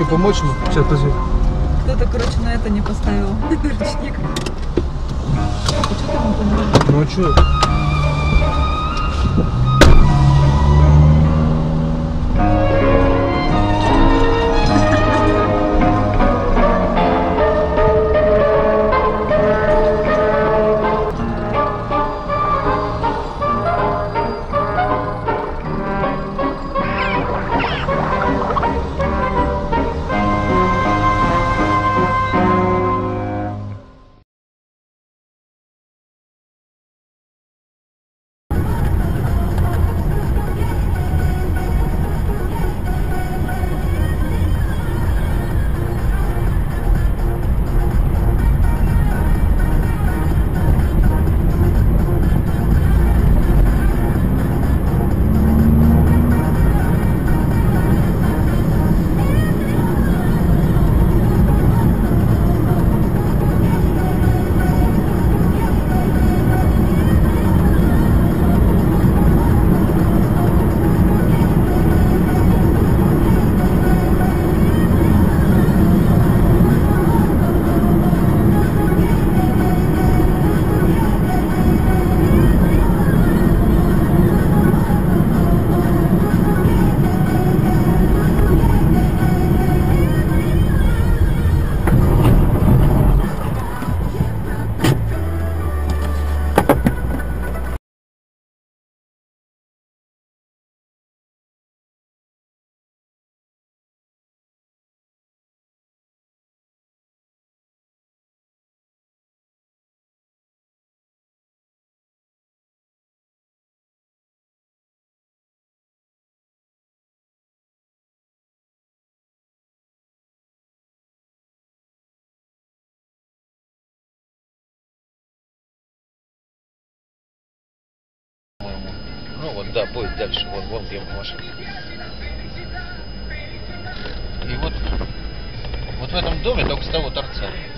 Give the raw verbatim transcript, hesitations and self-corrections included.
тебе помочь? Сейчас, подожди. Кто-то, короче, на это не поставил ручник. Ну а что? Ну вот, да, будет дальше, вот, вон где машина. И вот, вот в этом доме только с того торца.